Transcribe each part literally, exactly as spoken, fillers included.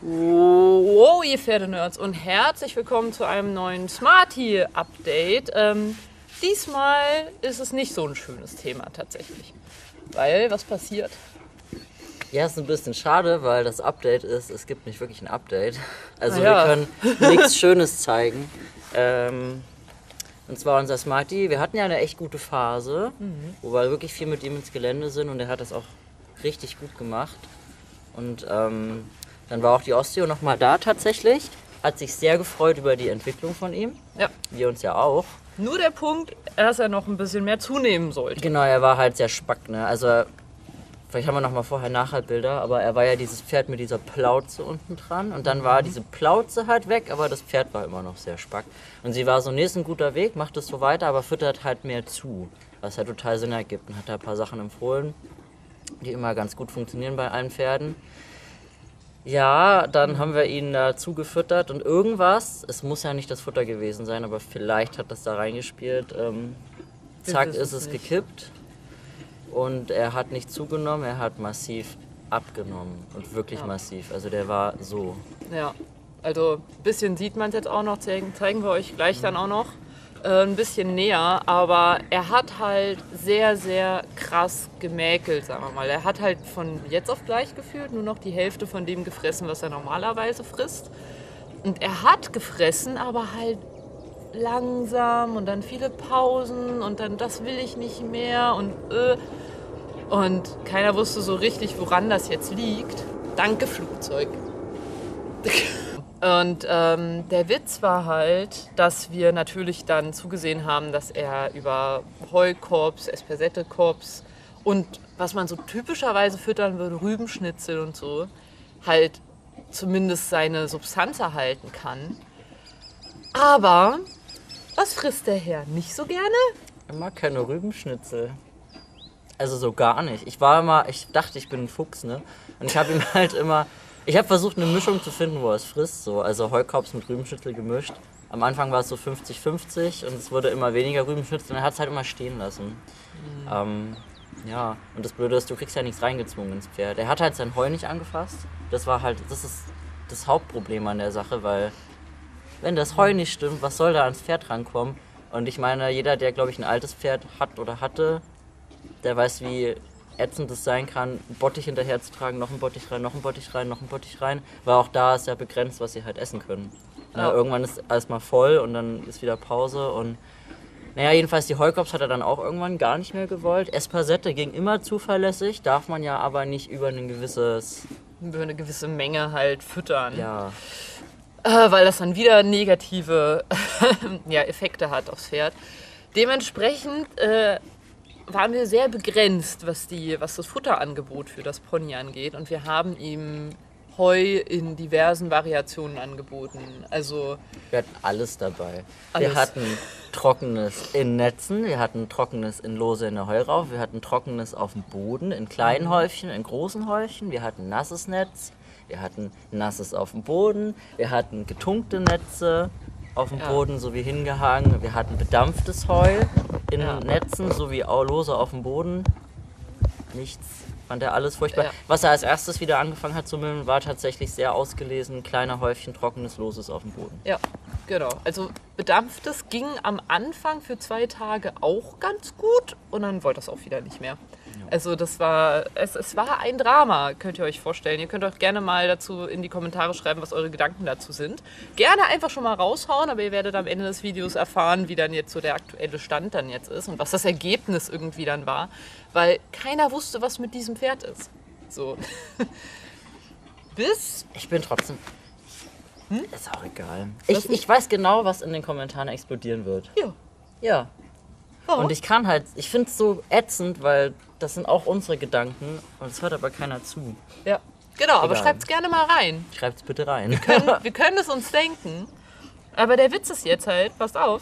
Wow, ihr Pferdenerds und herzlich willkommen zu einem neuen Smarty-Update. Ähm, diesmal ist es nicht so ein schönes Thema tatsächlich, weil was passiert? Ja, ist ein bisschen schade, weil das Update ist, es gibt nicht wirklich ein Update. Also ja. Wir können nichts Schönes zeigen. Ähm, und zwar unser Smarty, wir hatten ja eine echt gute Phase, mhm. wo wir wirklich viel mit ihm ins Gelände sind und er hat das auch richtig gut gemacht. Und ähm, dann war auch die Osteo nochmal da tatsächlich, hat sich sehr gefreut über die Entwicklung von ihm, ja. Wir uns ja auch. Nur der Punkt, dass er noch ein bisschen mehr zunehmen sollte. Genau, er war halt sehr spack, ne? Also vielleicht haben wir nochmal vorher Nachhaltbilder, aber er war ja dieses Pferd mit dieser Plauze unten dran und dann war diese Plauze halt weg, aber das Pferd war immer noch sehr spack. Und sie war so, nee, ist ein guter Weg, macht es so weiter, aber füttert halt mehr zu, was halt total Sinn ergibt und hat da ein paar Sachen empfohlen, die immer ganz gut funktionieren bei allen Pferden. Ja, dann haben wir ihn dazu gefüttert und irgendwas, es muss ja nicht das Futter gewesen sein, aber vielleicht hat das da reingespielt, ähm, zack, ist es gekippt und er hat nicht zugenommen, er hat massiv abgenommen und wirklich massiv, also der war so. Ja, also ein bisschen sieht man es jetzt auch noch, zeigen, zeigen wir euch gleich dann auch noch. Ein bisschen näher, aber er hat halt sehr, sehr krass gemäkelt, sagen wir mal. Er hat halt von jetzt auf gleich gefühlt nur noch die Hälfte von dem gefressen, was er normalerweise frisst. Und er hat gefressen, aber halt langsam und dann viele Pausen und dann das will ich nicht mehr und äh. Und keiner wusste so richtig, woran das jetzt liegt. Danke, Flugzeug. Und ähm, der Witz war halt, dass wir natürlich dann zugesehen haben, dass er über Heukorps, Espersette-Korps und was man so typischerweise füttern würde, Rübenschnitzel und so, halt zumindest seine Substanz erhalten kann. Aber was frisst der Herr nicht so gerne? Er mag keine Rübenschnitzel. Also so gar nicht. Ich war immer, ich dachte, ich bin ein Fuchs, ne? Und ich habe ihm halt immer... Ich habe versucht, eine Mischung zu finden, wo er es frisst, so. Also Heukorps mit Rübenschnitzel gemischt. Am Anfang war es so fünfzig fünfzig und es wurde immer weniger Rübenschnitzel und er hat es halt immer stehen lassen. Mhm. Ähm, ja, und das Blöde ist, du kriegst ja nichts reingezwungen ins Pferd. Er hat halt sein Heu nicht angefasst. Das war halt, das ist das Hauptproblem an der Sache, weil wenn das Heu nicht stimmt, was soll da ans Pferd rankommen? Und ich meine, jeder, der, glaube ich, ein altes Pferd hat oder hatte, der weiß, wie ätzend es sein kann, einen Bottich hinterher zu tragen, noch einen Bottich rein, noch einen Bottich rein, noch einen Bottich rein, weil auch da ist ja begrenzt, was sie halt essen können. Ja. Na, irgendwann ist alles mal voll und dann ist wieder Pause und naja, jedenfalls die Heukorps hat er dann auch irgendwann gar nicht mehr gewollt. Espersette ging immer zuverlässig, darf man ja aber nicht über ein gewisses... Über eine gewisse Menge halt füttern. Ja. Äh, weil das dann wieder negative ja, Effekte hat aufs Pferd. Dementsprechend... Äh, waren wir sehr begrenzt, was, die, was das Futterangebot für das Pony angeht. Und wir haben ihm Heu in diversen Variationen angeboten. Also wir hatten alles dabei. Alles. Wir hatten Trockenes in Netzen, wir hatten Trockenes in Lose in der Heuraufe, wir hatten Trockenes auf dem Boden, in kleinen Häufchen, in großen Häufchen, wir hatten nasses Netz, wir hatten nasses auf dem Boden, wir hatten getunkte Netze auf dem ja. Boden, sowie hingehangen, wir hatten bedampftes Heu. In ja. Netzen, so wie auch lose auf dem Boden. Nichts, fand er alles furchtbar. Ja. Was er als erstes wieder angefangen hat zu müllen, war tatsächlich sehr ausgelesen. Kleiner Häufchen trockenes Loses auf dem Boden. Ja, genau. Also bedampftes ging am Anfang für zwei Tage auch ganz gut und dann wollte das auch wieder nicht mehr. Ja. Also das war, es, es war ein Drama, könnt ihr euch vorstellen. Ihr könnt auch gerne mal dazu in die Kommentare schreiben, was eure Gedanken dazu sind. Gerne einfach schon mal raushauen, aber ihr werdet am Ende des Videos erfahren, wie dann jetzt so der aktuelle Stand dann jetzt ist und was das Ergebnis irgendwie dann war, weil keiner wusste, was mit diesem Pferd ist. So. Bis... Ich bin trotzdem... Hm? Ist auch egal. Ich, ich weiß genau, was in den Kommentaren explodieren wird. Ja. Ja. Warum? Und ich kann halt, ich finde es so ätzend, weil das sind auch unsere Gedanken und es hört aber keiner zu. Ja, genau, egal. Aber schreibt es gerne mal rein. Schreibt es bitte rein. Wir können, wir können es uns denken, aber der Witz ist jetzt halt, passt auf,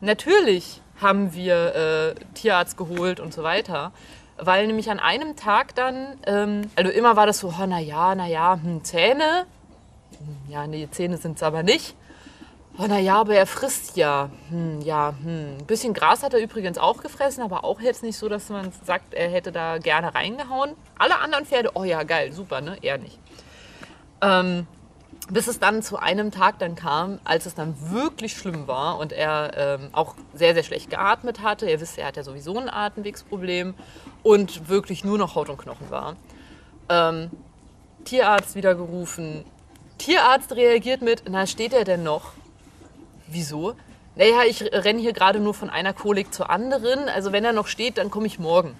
natürlich haben wir äh, Tierarzt geholt und so weiter, weil nämlich an einem Tag dann, ähm, also immer war das so, oh, naja, naja, hm, Zähne, ja, nee, Zähne sind es aber nicht. Oh, naja, aber er frisst ja. Hm, ja, hm. Ein bisschen Gras hat er übrigens auch gefressen, aber auch jetzt nicht so, dass man sagt, er hätte da gerne reingehauen. Alle anderen Pferde, oh ja, geil, super, ne? Er nicht. Ähm, Bis es dann zu einem Tag dann kam, als es dann wirklich schlimm war und er ähm, auch sehr, sehr schlecht geatmet hatte. Ihr wisst, er hat ja sowieso ein Atemwegsproblem und wirklich nur noch Haut und Knochen war. Ähm, Tierarzt wieder gerufen. Tierarzt reagiert mit, na, steht er denn noch? Wieso? Naja, ich renne hier gerade nur von einer Kolik zur anderen. Also wenn er noch steht, dann komme ich morgen.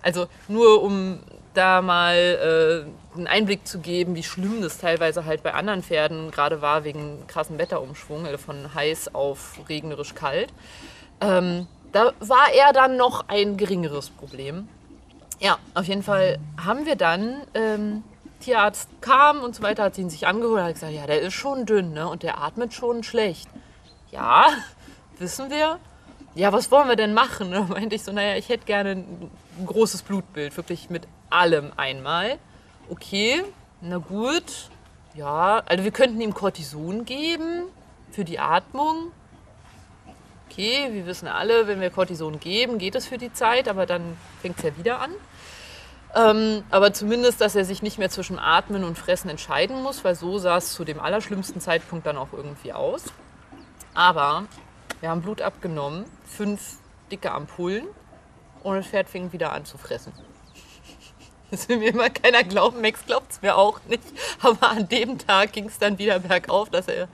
Also nur um da mal äh, einen Einblick zu geben, wie schlimm das teilweise halt bei anderen Pferden gerade war, wegen krassen Wetterumschwung, also von heiß auf regnerisch kalt. Ähm, da war er dann noch ein geringeres Problem. Ja, auf jeden Fall haben wir dann, ähm, Tierarzt kam und so weiter, hat ihn sich angehört und hat gesagt, ja, der ist schon dünn, ne? Und der atmet schon schlecht. Ja, wissen wir. Ja, was wollen wir denn machen? Da meinte ich so, naja, ich hätte gerne ein großes Blutbild, wirklich mit allem einmal. Okay, na gut, ja, also wir könnten ihm Cortison geben für die Atmung. Okay, wir wissen alle, wenn wir Cortison geben, geht es für die Zeit, aber dann fängt es ja wieder an. Ähm, aber zumindest, dass er sich nicht mehr zwischen Atmen und Fressen entscheiden muss, weil so sah es zu dem allerschlimmsten Zeitpunkt dann auch irgendwie aus. Aber wir haben Blut abgenommen, fünf dicke Ampullen und das Pferd fing wieder an zu fressen. Das will mir immer keiner glauben, Max glaubt es mir auch nicht. Aber an dem Tag ging es dann wieder bergauf, dass er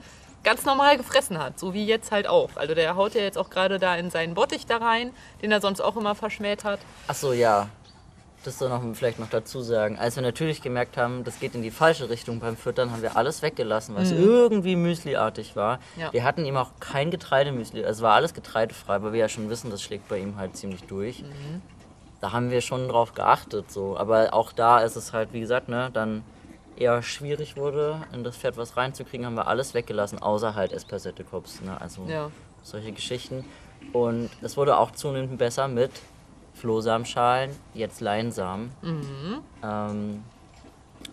ganz normal gefressen hat, so wie jetzt halt auch. Also der haut ja jetzt auch gerade da in seinen Bottich da rein, den er sonst auch immer verschmäht hat. Ach so, ja. Das soll noch vielleicht noch dazu sagen. Als wir natürlich gemerkt haben, das geht in die falsche Richtung beim Füttern, haben wir alles weggelassen, was mhm. irgendwie müsliartig war. Ja. Wir hatten ihm auch kein Getreidemüsli, also war alles getreidefrei, weil wir ja schon wissen, das schlägt bei ihm halt ziemlich durch. Mhm. Da haben wir schon drauf geachtet, so. Aber auch da ist es halt, wie gesagt, ne, dann eher schwierig wurde, in das Pferd was reinzukriegen, haben wir alles weggelassen, außer halt Espersette-Kops, ne, also ja. solche Geschichten. Und es wurde auch zunehmend besser mit Flohsamenschalen, jetzt Leinsamen. Mhm. Ähm,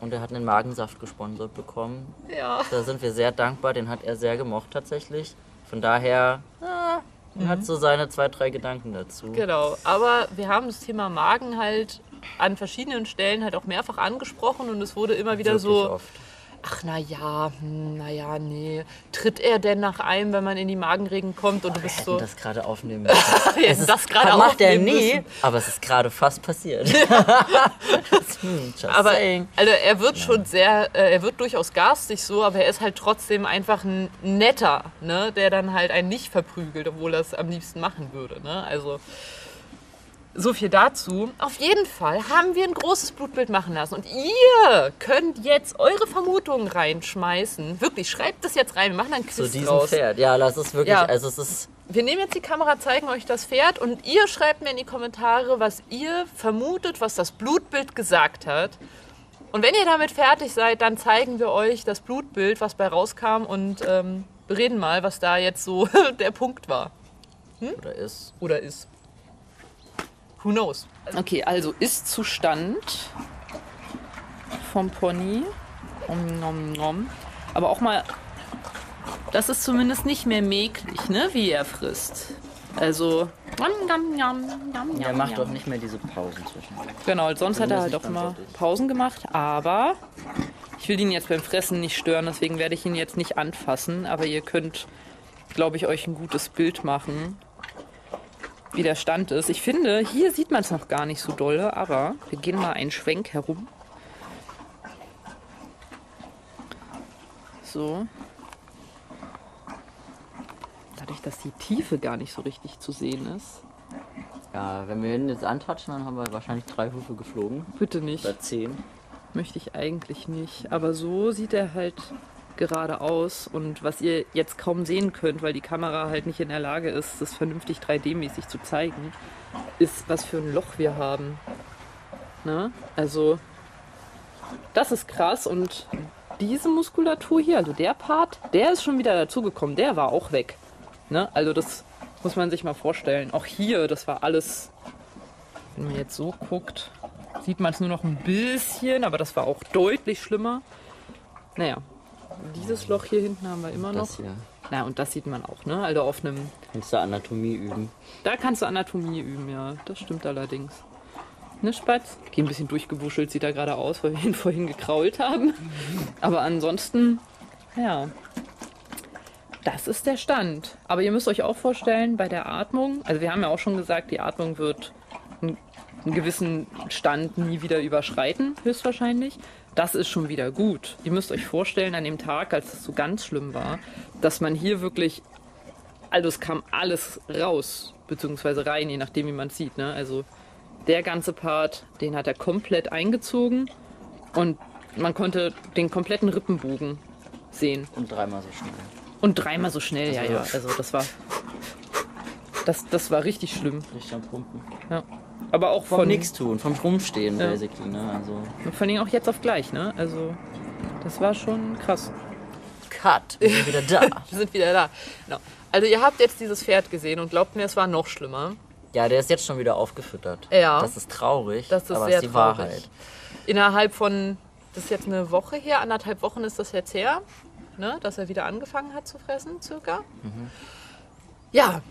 und er hat einen Magensaft gesponsert bekommen. Ja. Da sind wir sehr dankbar, den hat er sehr gemocht tatsächlich. Von daher ah, mhm. hat so seine zwei, drei Gedanken dazu. Genau, aber wir haben das Thema Magen halt an verschiedenen Stellen halt auch mehrfach angesprochen und es wurde immer wieder wirklich so oft. Ach naja, naja, nee. Tritt er denn nach einem, wenn man in die Magenregen kommt und oh, du bist wir so... Wir hätten das gerade aufnehmen müssen. wir es ist, das gerade macht aufnehmen er nie, müssen. Aber es ist gerade fast passiert. hm, aber also er wird ja. schon sehr, äh, er wird durchaus garstig so, aber er ist halt trotzdem einfach ein Netter, ne? Der dann halt einen nicht verprügelt, obwohl er es am liebsten machen würde. Ne? Also... So viel dazu. Auf jeden Fall haben wir ein großes Blutbild machen lassen und ihr könnt jetzt eure Vermutungen reinschmeißen. Wirklich, schreibt das jetzt rein. Wir machen dann Quiz zu diesem raus. Pferd. Ja, das ist wirklich. Ja. Also es ist. Wir nehmen jetzt die Kamera, zeigen euch das Pferd und ihr schreibt mir in die Kommentare, was ihr vermutet, was das Blutbild gesagt hat. Und wenn ihr damit fertig seid, dann zeigen wir euch das Blutbild, was bei rauskam und ähm, bereden mal, was da jetzt so der Punkt war. Hm? Oder ist. Oder ist. Who knows? Okay, also Ist-Zustand vom Pony. Om, nom, nom. Aber auch mal, das ist zumindest nicht mehr mäglich, ne, wie er frisst. Also, er macht doch nicht mehr diese Pausen zwischen. Genau, sonst hat er halt auch immer Pausen gemacht. Aber ich will ihn jetzt beim Fressen nicht stören, deswegen werde ich ihn jetzt nicht anfassen. Aber ihr könnt, glaube ich, euch ein gutes Bild machen, wie der Stand ist. Ich finde, hier sieht man es noch gar nicht so dolle, aber wir gehen mal einen Schwenk herum. So. Dadurch, dass die Tiefe gar nicht so richtig zu sehen ist. Ja, wenn wir ihn jetzt antatschen, dann haben wir wahrscheinlich drei Hufe geflogen. Bitte nicht. Oder zehn. Möchte ich eigentlich nicht. Aber so sieht er halt gerade aus und was ihr jetzt kaum sehen könnt, weil die Kamera halt nicht in der Lage ist, das vernünftig drei D-mäßig zu zeigen, ist, was für ein Loch wir haben. Ne? Also das ist krass und diese Muskulatur hier, also der Part, der ist schon wieder dazugekommen, der war auch weg. Ne? Also das muss man sich mal vorstellen. Auch hier, das war alles, wenn man jetzt so guckt, sieht man es nur noch ein bisschen, aber das war auch deutlich schlimmer. Naja. Dieses Loch hier hinten haben wir immer noch. Das hier. Na, und das sieht man auch, ne? Also auf einem. Kannst du Anatomie üben? Da kannst du Anatomie üben, ja. Das stimmt allerdings. Ne, Spatz? Okay, ein bisschen durchgewuschelt sieht er gerade aus, weil wir ihn vorhin gekrault haben. Aber ansonsten, ja, das ist der Stand. Aber ihr müsst euch auch vorstellen, bei der Atmung, also wir haben ja auch schon gesagt, die Atmung wird einen, einen gewissen Stand nie wieder überschreiten, höchstwahrscheinlich. Das ist schon wieder gut. Ihr müsst euch vorstellen, an dem Tag, als es so ganz schlimm war, dass man hier wirklich, also es kam alles raus, beziehungsweise rein, je nachdem wie man es sieht, ne? Also der ganze Part, den hat er komplett eingezogen und man konnte den kompletten Rippenbogen sehen. Und dreimal so schnell. Und dreimal so schnell, ja, ja. Also das war, das, das war richtig schlimm. Richtig am Pumpen. Ja. Aber auch vom von nichts tun, vom Rumstehen, ja. Basically, ne? Also. Und vor allem auch jetzt auf gleich, ne? Also das war schon krass. Cut, wir sind wieder da. Wir sind wieder da. Genau. Also ihr habt jetzt dieses Pferd gesehen und glaubt mir, es war noch schlimmer. Ja, der ist jetzt schon wieder aufgefüttert. Ja. Das ist traurig, das ist aber sehr ist die traurig. Wahrheit. Innerhalb von, das ist jetzt eine Woche her, anderthalb Wochen ist das jetzt her, ne, dass er wieder angefangen hat zu fressen, circa. Mhm. Ja,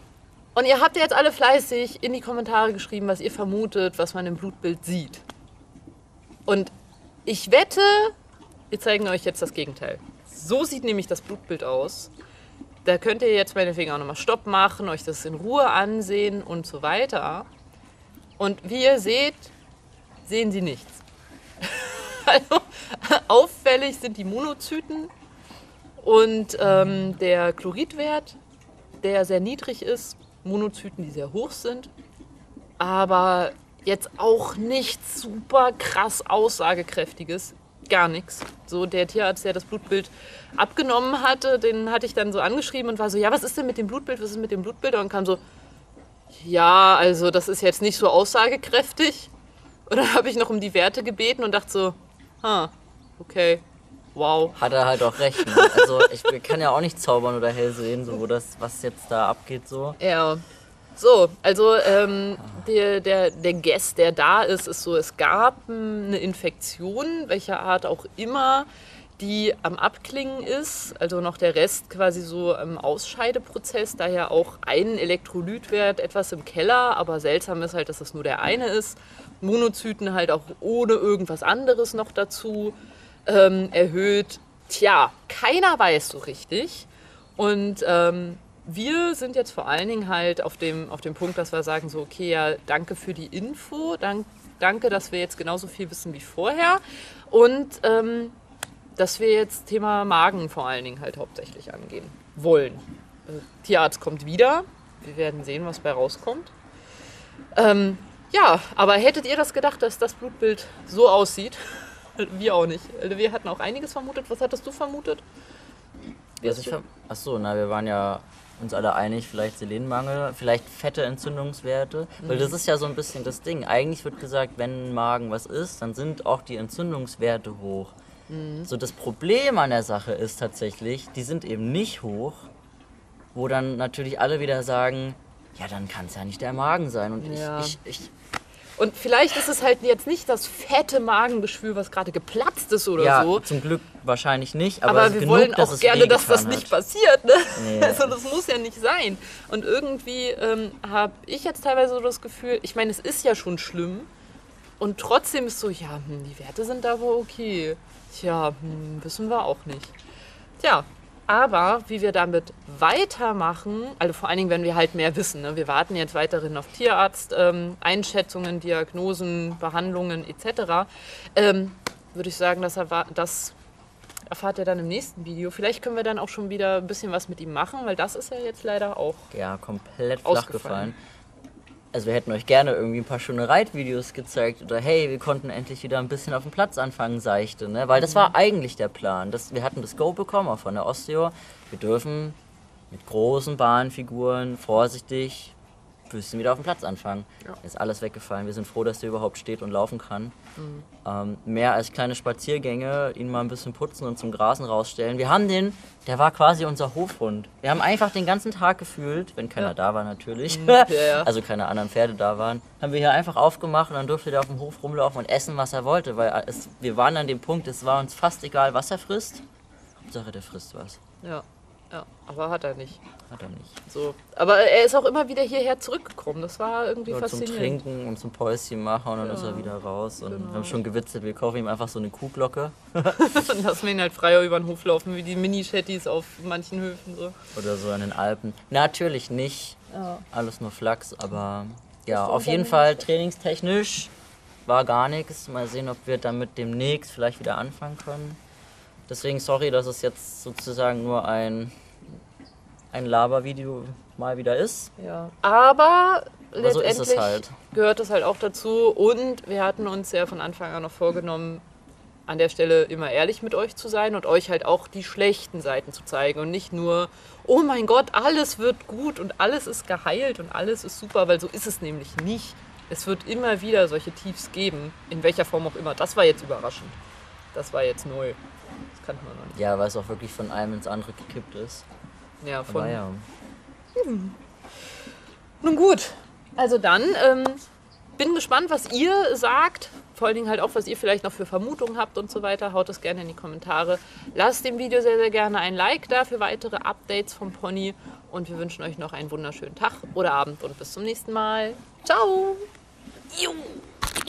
und ihr habt jetzt alle fleißig in die Kommentare geschrieben, was ihr vermutet, was man im Blutbild sieht. Und ich wette, wir zeigen euch jetzt das Gegenteil. So sieht nämlich das Blutbild aus. Da könnt ihr jetzt meinetwegen auch nochmal Stopp machen, euch das in Ruhe ansehen und so weiter. Und wie ihr seht, sehen sie nichts. Also auffällig sind die Monozyten und ähm, der Chloridwert, der sehr niedrig ist. Monozyten, die sehr hoch sind. Aber jetzt auch nichts super krass Aussagekräftiges. Gar nichts. So der Tierarzt, der das Blutbild abgenommen hatte, den hatte ich dann so angeschrieben und war so, ja, was ist denn mit dem Blutbild, was ist mit dem Blutbild? Und kam so, ja, also das ist jetzt nicht so aussagekräftig. Und dann habe ich noch um die Werte gebeten und dachte so, ah, okay, wow. Hat er halt auch recht. Ne? Also ich kann ja auch nicht zaubern oder hell sehen, so, wo das, was jetzt da abgeht. So. Ja, so, also ähm, der, der, der Guess, der da ist, ist so, es gab eine Infektion, welcher Art auch immer, die am Abklingen ist, also noch der Rest quasi so im Ausscheideprozess, daher auch einen Elektrolytwert etwas im Keller, aber seltsam ist halt, dass das nur der eine ist. Monozyten halt auch ohne irgendwas anderes noch dazu ähm, erhöht. Tja, keiner weiß so richtig und ähm, wir sind jetzt vor allen Dingen halt auf dem, auf dem Punkt, dass wir sagen so, okay, ja, danke für die Info, dank, danke, dass wir jetzt genauso viel wissen wie vorher und ähm, dass wir jetzt Thema Magen vor allen Dingen halt hauptsächlich angehen wollen. Also, Tierarzt kommt wieder, wir werden sehen, was bei rauskommt. Ähm, ja, aber hättet ihr das gedacht, dass das Blutbild so aussieht? Wir auch nicht. Wir hatten auch einiges vermutet. Was hattest du vermutet? Was ich ver Achso, na, wir waren ja uns alle einig, vielleicht Selenmangel, vielleicht fette Entzündungswerte, mhm. Weil das ist ja so ein bisschen das Ding. Eigentlich wird gesagt, wenn Magen was ist, dann sind auch die Entzündungswerte hoch. Mhm. So das Problem an der Sache ist tatsächlich, die sind eben nicht hoch, wo dann natürlich alle wieder sagen, ja, dann kann es ja nicht der Magen sein. Und ja. ich, ich, ich Und vielleicht ist es halt jetzt nicht das fette Magengeschwür, was gerade geplatzt ist oder ja, so. Ja, zum Glück wahrscheinlich nicht. Aber, aber wir genug, wollen auch gerne, dass das nicht passiert. Ne? Nee. Also das muss ja nicht sein. Und irgendwie ähm, habe ich jetzt teilweise so das Gefühl, ich meine, es ist ja schon schlimm. Und trotzdem ist so, ja, hm, die Werte sind da wohl okay. Tja, hm, wissen wir auch nicht. Tja, aber wie wir damit weitermachen, also vor allen Dingen, wenn wir halt mehr wissen, ne? Wir warten jetzt weiterhin auf Tierarzt, ähm, Einschätzungen, Diagnosen, Behandlungen et cetera. Ähm, würde ich sagen, das, erfahr das erfahrt ihr dann im nächsten Video. Vielleicht können wir dann auch schon wieder ein bisschen was mit ihm machen, weil das ist ja jetzt leider auch ja, komplett flach gefallen. Also wir hätten euch gerne irgendwie ein paar schöne Reitvideos gezeigt oder hey, wir konnten endlich wieder ein bisschen auf dem Platz anfangen, seichte, ne? Weil das war eigentlich der Plan. Das, wir hatten das Go bekommen, auch von der Osteo. Wir dürfen mit großen Bahnfiguren vorsichtig bisschen wieder auf dem Platz anfangen. Ja. Ist alles weggefallen. Wir sind froh, dass der überhaupt steht und laufen kann. Mhm. Ähm, mehr als kleine Spaziergänge, ihn mal ein bisschen putzen und zum Grasen rausstellen. Wir haben den, der war quasi unser Hofhund. Wir haben einfach den ganzen Tag gefühlt, wenn keiner ja. da war natürlich, ja, ja. also keine anderen Pferde da waren, haben wir hier einfach aufgemacht und dann durfte der auf dem Hof rumlaufen und essen, was er wollte, weil es, wir waren an dem Punkt, es war uns fast egal, was er frisst. Hauptsache, der frisst was. Ja. Ja, aber hat er nicht. Hat er nicht. So. Aber er ist auch immer wieder hierher zurückgekommen. Das war irgendwie ja, faszinierend. Zum Trinken und zum Päuschen machen und dann ja. ist er wieder raus. Und genau. wir haben schon gewitzelt, wir kaufen ihm einfach so eine Kuhglocke. Und lassen wir ihn halt freier über den Hof laufen, wie die Mini-Chattis auf manchen Höfen. So. Oder so an den Alpen. Natürlich nicht. Ja. Alles nur Flachs, aber ja, auf jeden Fall trainingstechnisch war gar nichts. Mal sehen, ob wir damit demnächst vielleicht wieder anfangen können. Deswegen sorry, dass es jetzt sozusagen nur ein, ein Laber-Video mal wieder ist. Ja. Aber, Aber letztendlich so ist es halt. Gehört das halt auch dazu. Und wir hatten uns ja von Anfang an noch vorgenommen, an der Stelle immer ehrlich mit euch zu sein und euch halt auch die schlechten Seiten zu zeigen. Und nicht nur, oh mein Gott, alles wird gut und alles ist geheilt und alles ist super, weil so ist es nämlich nicht. Es wird immer wieder solche Tiefs geben, in welcher Form auch immer. Das war jetzt überraschend. Das war jetzt neu. Das kannte man noch nicht. Ja, weil es auch wirklich von einem ins andere gekippt ist. Ja, von... Aber ja. Hm. Nun gut, also dann, ähm, bin gespannt, was ihr sagt. Vor allen Dingen halt auch, was ihr vielleicht noch für Vermutungen habt und so weiter. Haut das gerne in die Kommentare. Lasst dem Video sehr, sehr gerne ein Like da für weitere Updates vom Pony. Und wir wünschen euch noch einen wunderschönen Tag oder Abend und bis zum nächsten Mal. Ciao! Juhu.